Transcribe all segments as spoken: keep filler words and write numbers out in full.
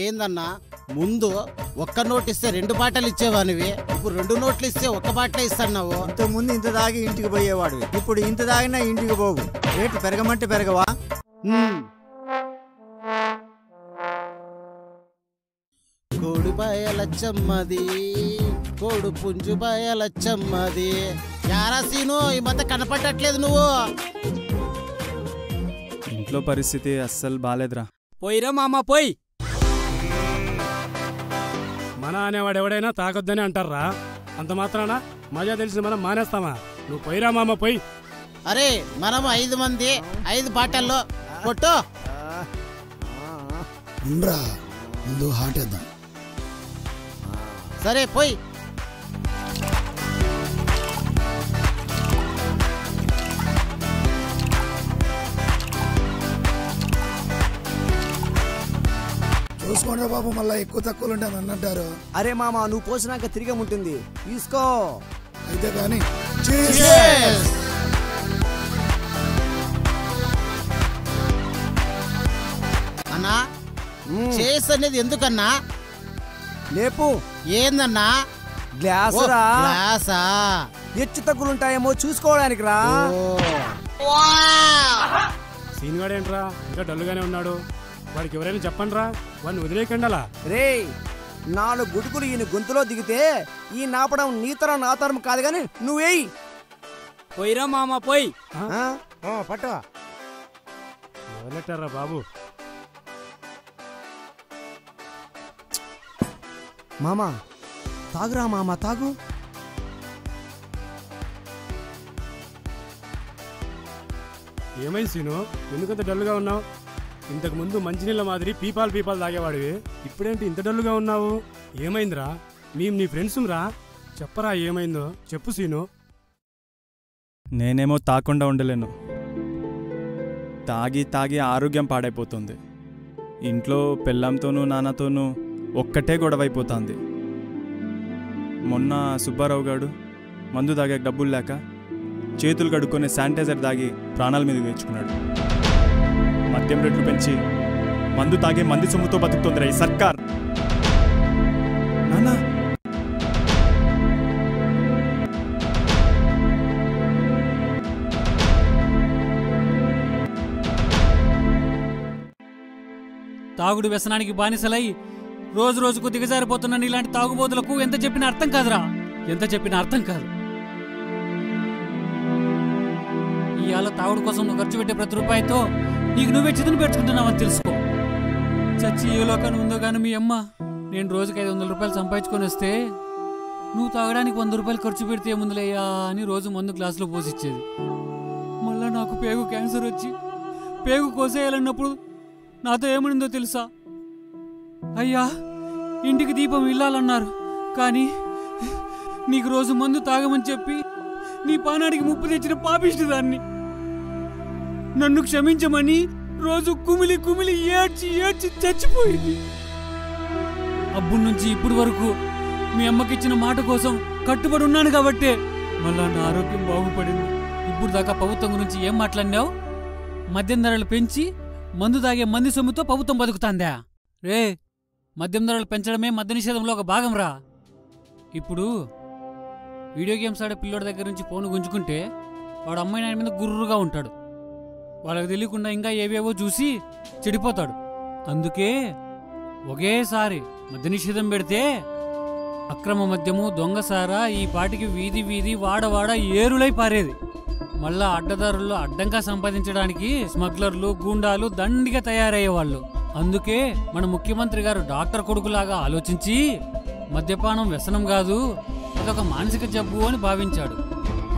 ఏందన్నా ముందు ఒక్క నోట్ ఇస్తే రెండు బాటలు ఇచ్చేవానివి ఇప్పుడు రెండు నోట్లు ఇస్తే ఒక బాటలే ఇస్తాన్నావు ఇంత ముందు ఇంత దాగి ఇంటికి పోయేవాడివి ఇప్పుడు ఇంత దాగినా ఇంటికి పోవు రేట్ పెరగమంటే పెరగవా కోడి బయలచ్చమ్మది కోడి పుంజు బయలచ్చమ్మది యారా సీను ఈ మధ్య కనపడట్లేదు నువ్వు ఇంట్లో పరిస్థితి అస్సలు బాలేదురా పోయిరా మామా పోయి मन अनेवाड़ेवड़ना तागद्दे अटारा अंत मात्रा मजा मन मानेस्तामा पैरा मामा पै अरे मन मंदी बाटलो सरे पोई बाबू मल्ला अरे मामा पोसा तिगे उंटीको ग्लास तग्गुलुंटायेमो चूसुकोवडानिकि रा सीनगाडेंट्रा इंका डल्लुगाने उन्नाडु వారికి ఎవరైనా చెప్పండిరా వాన్ని వదిలేకండలా రేయ్ నాలుగు గుడుకులు ఈని గొంతులో దిగితే ఈ నాపడం నీతర నాతరం కాదు గాని నువ్వేయ్ పోయిరా మామ పోయి ఆ ఆ పట్ట వదిలేటరా బాబు మామ తాగురా మామ తాగు ఏమై సీను ఎందుకంత డల్లుగా ఉన్నావ్ ఇంతకు ముందు మంచి నీళ్ళ మాదిరి పీపాల్ పీపాల్ తాగేవాడివి ఇప్పుడేంటి ఇంత డల్లుగా ఉన్నావు ఏమైందిరా మేము నీ ఫ్రెండ్స్ంరా చెప్పరా ఏమైందో చెప్పు సీను నేనేమో తాకుండా ఉండలేను తాగి తాగి ఆరోగ్యం పాడైపోతుంది ఇంట్లో పెళ్ళంతోనూ నాన్నతోనూ ఒక్కటే గొడవైపోతుంది మొన్న సుబ్బారావు గారు మందు తాగే డబ్బులు లేక చేతులు కడుక్కునే శానిటైజర్ తాగి ప్రాణాల మీదకి తెచ్చుకున్నాడు మద్యం రేట్లు పెంచి మందు తాగే మంది సొమ్ముతో బతుకుతోందిరా ఈ సర్కార్ నానా తాగుడు వ్యసనానికి బానిసలై రోజు రోజుకు దిగజారిపోతున్న నీలాంటి తాగుబోతులకు ఎంత చెప్పినా అర్థం కాదురా ఎంత చెప్పినా అర్థం కాదు ఇయాల తాగుడు కోసం నువ్వు ఖర్చు పెట్టే ప్రతి రూపాయితో నీకు నువ్వే చిదును పెట్టుకుంటున్నావని తెలుసుకో చచ్చి ఏ లోకాన్ని ఉందో కానీ మీ అమ్మ నేను రోజుకి ఐదు వందల రూపాయలు సంపాదించుకొని వస్తే నువ్వు తాగడానికి వంద రూపాయలు ఖర్చు పెడితే ఏముందిలేయా అని రోజు మందు గ్లాసులో పోసిచ్చేది మళ్ళీ నాకు పేగు క్యాన్సర్ వచ్చి పేగు కోసేయాలన్నప్పుడు నాతో ఏమనిందో తెలుసా అయ్యా ఇంటికి దీపం ఇల్లాలన్నారు కానీ నీకు రోజు మందు తాగమని చెప్పి నీ పానాడికి ముప్పు తెచ్చిన పాపిష్టి దాన్ని నన్ను క్షమించమని రోజు కుమిలి కుమిలి ఏడ్చి ఏడ్చి చచ్చిపోయింది అప్పుడు నుంచి ఇప్పుడు వరకు మీ అమ్మకి ఇచ్చిన మాట కోసం కట్టుబడి ఉన్నాను కాబట్టి మళ్ళా నా ఆరోగ్యం బాగుపడింది ఇప్పుడు దాకా ప్రభుత్వం గురించి ఏం మాట్లాడినావు మద్యం ధరలు పెంచి మందు తాగే మంది సొమ్ముతో ప్రభుత్వం బతుకుతాందా రే మద్యం ధరలు పెంచడమే మద్య నిషేధంలో ఒక భాగం రా ఇప్పుడు వీడియో గేమ్స్ ఆడే పిల్లోడి దగ్గర నుంచి ఫోన్ గుంజుకుంటే వాడు అమ్మాయి నాయన మీద గుర్రుగా ఉంటాడు వాళ్ళకి తెలియకుండా ఇంకా ఏవేవో చూసి చెడిపోతాడు అందుకే ఒకేసారి మద్య నిషేధం పెడితే అక్రమ మద్యము దొంగసారా ఈ పాటికి వీధి వీధి వాడవాడ ఏరులై పారేది మళ్ళా అడ్డదారుల్లో అడ్డంగా సంపాదించడానికి స్మగ్లర్లు గూండాలు దండిగా తయారయ్యేవాళ్ళు అందుకే మన ముఖ్యమంత్రి గారు డాక్టర్ కొడుకులాగా ఆలోచించి మద్యపానం వ్యసనం కాదు అదొక మానసిక జబ్బు అని భావించాడు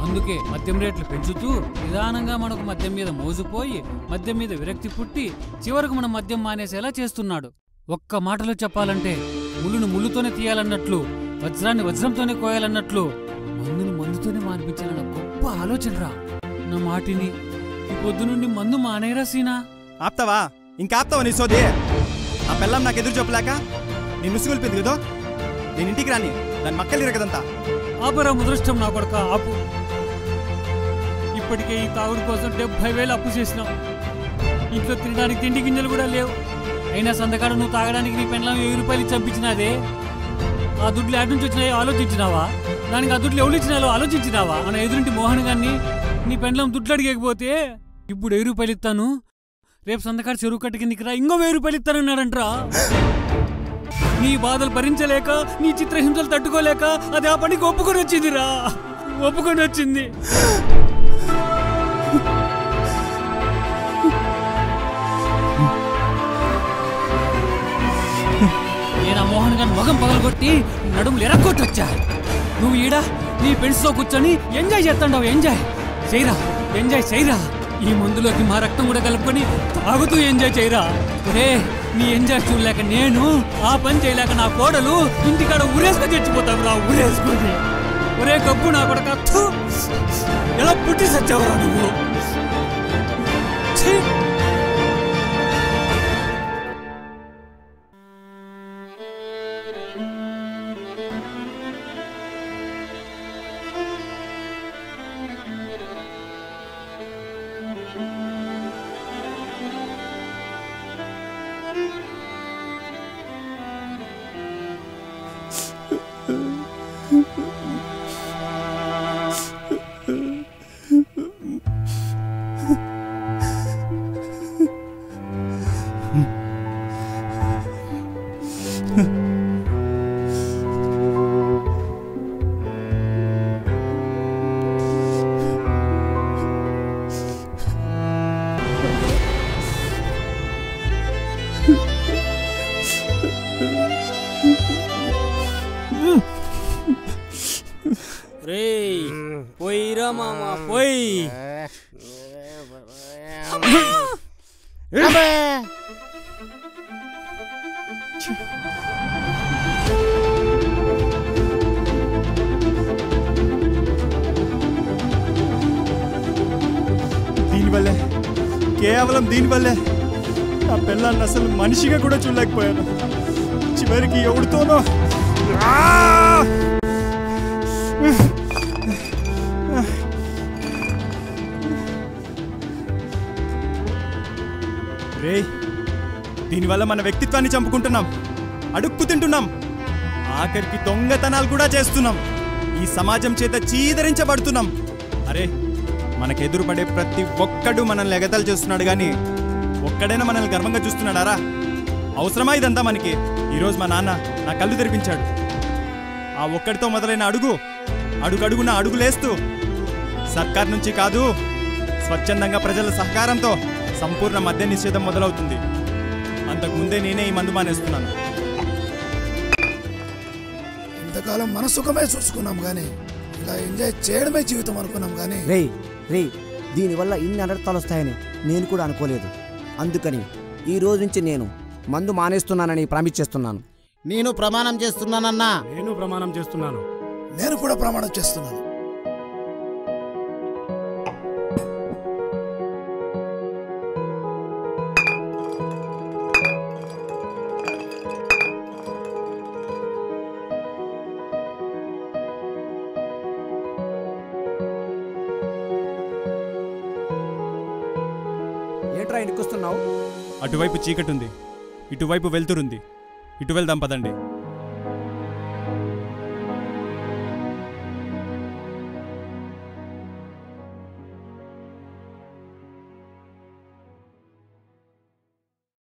అందుకే మద్యం రేట్లు పెంచుతూ నిదానంగా మనకు మద్యం మీద మోజుపోయి మద్యం మీద విరక్తి పుట్టి చివరకు మనం మద్యం మానేసేలా చేస్తున్నాడు ఒక్క మాటలో చెప్పాలంటే ముళ్ళును ముళ్ళుతోనే తీయాలన్నట్లు వజ్రాన్ని వజ్రంతోనే కోయాలన్నట్లు మందును మందుతోనే మానిపించాలన్న గొప్ప ఆలోచన రా నా మాటిని ఈ పొద్దు నుండి మందు మానేరా సీనా ఆప్తావా ఇంకా ఆప్తావా నీ సోది ఆ పిల్లం నాకు ఎదురు చెప్పలేక నేను ముసుగులిపింది కదా నేను ఇంటికి రాని దాని మక్కలు ఇరగదంతా ఆపరా ముదృష్టం నా కొడుక ఆపు ఇప్పటికే ఈ తాగుడు కోసం డెబ్బై వేలు అప్పు చేసినాం ఇంట్లో తినడానికి తిండి గింజలు కూడా లేవు అయినా సందకాడ నువ్వు తాగడానికి నీ పెండ్లం వెయ్యి రూపాయలు చంపించినాదే ఆ దుడ్లు యాడ్ నుంచి వచ్చినాయో ఆలోచించినావా? దానికి ఆ దుడ్లు ఎవరు ఇచ్చినాలో ఆలోచించినావా? మన ఎదురింటి మోహన్ గారిని నీ పెండ్లం దుడ్లు అడిగకపోతే ఇప్పుడు వెయ్యి రూపాయలు ఇస్తాను, రేపు సందకాడ చెరువు కట్టు కిందికి రా ఇంకో వెయ్యి రూపాయలు ఇస్తానన్నాడంట్రా. నీ బాధలు భరించలేక నీ చిత్రహింసలు తట్టుకోలేక అది ఆ పనికి ఒప్పుకొని వచ్చిందిరా, ఒప్పుకొని వచ్చింది. నేనా మోహన్ గారిని మొగం పగలగొట్టి నడుములు ఎరగొట్టి వచ్చా, నువ్వు ఈడ నీ ఫ్రెండ్స్తో కూర్చొని ఎంజాయ్ చేస్తాండావు. ఎంజాయ్ చేయరా, ఎంజాయ్ చేయరా, ఈ మందులోకి మా రక్తం కూడా కలుపుకొని తాగుతూ ఎంజాయ్ చేయరా. రే నీ ఎంజాయ్ చూడలేక నేను ఆ పని చేయలేక నా కోడలు ఇంటికాడ ఉరేసుకొని చచ్చిపోతావు రా, ఉరేసుకొని. ఒరే కప్పు నా కొడక, ఎలా పుట్టి సచ్చావురా నువ్వు. కేవలం దీనివల్లే నా పిల్లల్ని అసలు మనిషిగా కూడా చూడలేకపోయాను, చివరికి ఎవరితోనో. రే దీనివల్ల మన వ్యక్తిత్వాన్ని చంపుకుంటున్నాం, అడుక్కు తింటున్నాం, ఆఖరికి దొంగతనాలు కూడా చేస్తున్నాం, ఈ సమాజం చేత చీదరించబడుతున్నాం. అరే మనకు ఎదురుపడే ప్రతి ఒక్కడు మనల్ని ఎగతాలు చేస్తున్నాడు, కానీ ఒక్కడైనా మనల్ని గర్వంగా చూస్తున్నాడారా? అవసరమా ఇదంతా మనకి? ఈరోజు మా నాన్న నా కళ్ళు తెరిపించాడు. ఆ ఒక్కడితో మొదలైన అడుగు అడుగడుగున అడుగులేస్తూ సర్కార్ నుంచి కాదు, స్వచ్ఛందంగా ప్రజల సహకారంతో సంపూర్ణ మద్య నిషేధం మొదలవుతుంది. అంతకుముందే నేనే ఈ మందు మానేస్తున్నాను. ఇంతకాలం మన సుఖమే చూసుకున్నాం కానీ ఇలా ఎంజాయ్ చేయడమే జీవితం అనుకున్నాం కానీ రే దీనివల్ల ఇన్ని అనర్థాలు వస్తాయని నేను కూడా అనుకోలేదు. అందుకని ఈ రోజు నుంచి నేను మందు మానేస్తున్నానని ప్రామిస్ చేస్తున్నాను. నేను ప్రమాణం చేస్తున్నానన్నా. నేను ప్రమాణం చేస్తున్నాను. నేను కూడా ప్రమాణం చేస్తున్నాను. అటువైపు చీకటుంది, ఇటువైపు వెళ్తురుంది, ఇటు వెళ్దాం పదండి.